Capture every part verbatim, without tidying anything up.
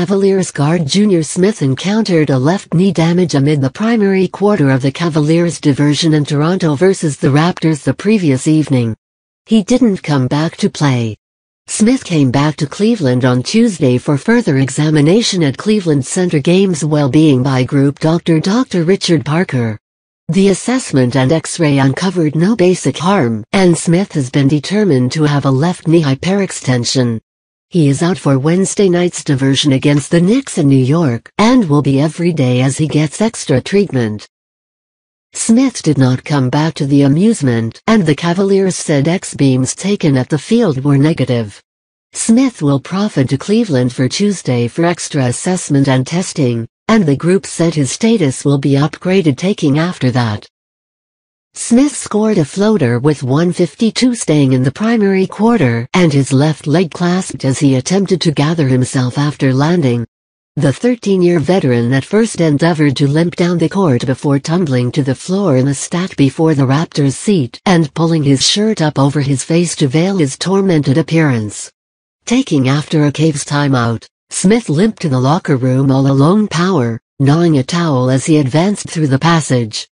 Cavaliers guard Junior Smith encountered a left knee damage amid the primary quarter of the Cavaliers' diversion in Toronto versus the Raptors the previous evening. He didn't come back to play. Smith came back to Cleveland on Tuesday for further examination at Cleveland Center Games Wellbeing by group doctor Dr. Richard Parker. The assessment and X-ray uncovered no basic harm, and Smith has been determined to have a left knee hyperextension. He is out for Wednesday night's diversion against the Knicks in New York, and will be every day as he gets extra treatment. Smith did not come back to the amusement, and the Cavaliers said X-beams taken at the field were negative. Smith will profit to Cleveland for Tuesday for extra assessment and testing, and the group said his status will be upgraded taking after that. Smith scored a floater with one fifty-two staying in the primary quarter, and his left leg clasped as he attempted to gather himself after landing. The thirteen-year veteran at first endeavored to limp down the court before tumbling to the floor in a stack before the Raptors' seat and pulling his shirt up over his face to veil his tormented appearance. Taking after a Cavs timeout, Smith limped to the locker room all alone power, gnawing a towel as he advanced through the passage.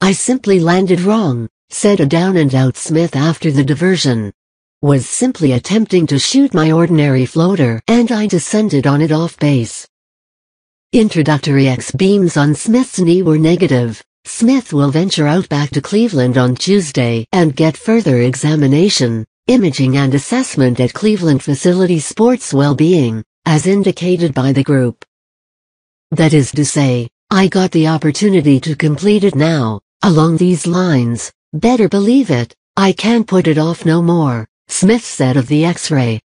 "I simply landed wrong," said a down-and-out Smith after the diversion. "Was simply attempting to shoot my ordinary floater and I descended on it off base." Introductory X-beams on Smith's knee were negative. Smith will venture out back to Cleveland on Tuesday and get further examination, imaging and assessment at Cleveland Facility Sports Wellbeing, as indicated by the group. "That is to say, I got the opportunity to complete it now, along these lines, better believe it, I can't put it off no more," Smith said of the X-ray.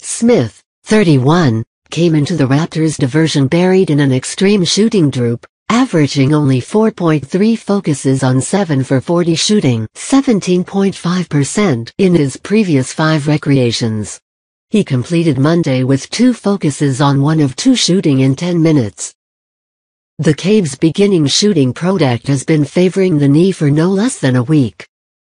Smith, thirty-one, came into the Raptors' diversion buried in an extreme shooting droop, averaging only four point three focuses on seven for forty shooting, seventeen point five percent in his previous five recreations. He completed Monday with two focuses on one of two shooting in ten minutes. The Cavs' beginning shooting product has been favoring the knee for no less than a week.